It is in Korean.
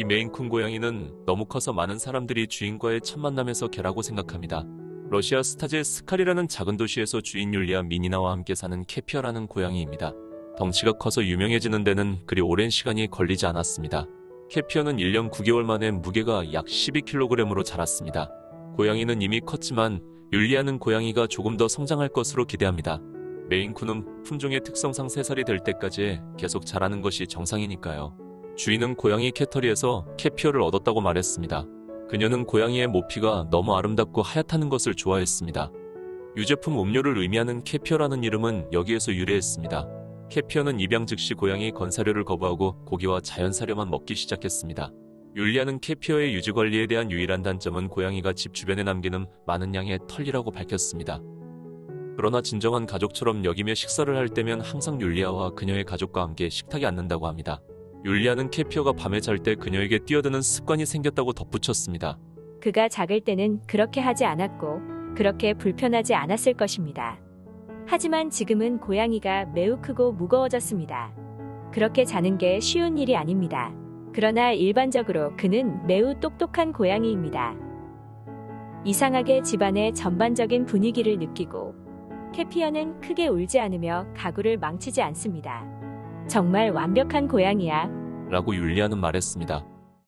이 메인쿤 고양이는 너무 커서 많은 사람들이 주인과의 첫 만남에서 개라고 생각합니다. 러시아 스타제 스칼이라는 작은 도시에서 주인 율리아 미니나와 함께 사는 캐피어라는 고양이입니다. 덩치가 커서 유명해지는 데는 그리 오랜 시간이 걸리지 않았습니다. 캐피어는 1년 9개월 만에 무게가 약 12kg으로 자랐습니다. 고양이는 이미 컸지만 율리아는 고양이가 조금 더 성장할 것으로 기대합니다. 메인쿤은 품종의 특성상 3살이 될 때까지 계속 자라는 것이 정상이니까요. 주인은 고양이 캐터리에서 캐피어를 얻었다고 말했습니다. 그녀는 고양이의 모피가 너무 아름답고 하얗다는 것을 좋아했습니다. 유제품 음료를 의미하는 캐피어라는 이름은 여기에서 유래했습니다. 캐피어는 입양 즉시 고양이 건사료를 거부하고 고기와 자연사료만 먹기 시작했습니다. 율리아는 캐피어의 유지관리에 대한 유일한 단점은 고양이가 집 주변에 남기는 많은 양의 털이라고 밝혔습니다. 그러나 진정한 가족처럼 여기며 식사를 할 때면 항상 율리아와 그녀의 가족과 함께 식탁에 앉는다고 합니다. 율리아는 캐피어가 밤에 잘 때 그녀에게 뛰어드는 습관이 생겼다고 덧붙였습니다. 그가 작을 때는 그렇게 하지 않았고 그렇게 불편하지 않았을 것입니다. 하지만 지금은 고양이가 매우 크고 무거워졌습니다. 그렇게 자는 게 쉬운 일이 아닙니다. 그러나 일반적으로 그는 매우 똑똑한 고양이입니다. 이상하게 집안의 전반적인 분위기를 느끼고 캐피어는 크게 울지 않으며 가구를 망치지 않습니다. 정말 완벽한 고양이야, 라고 율리아는 말했습니다.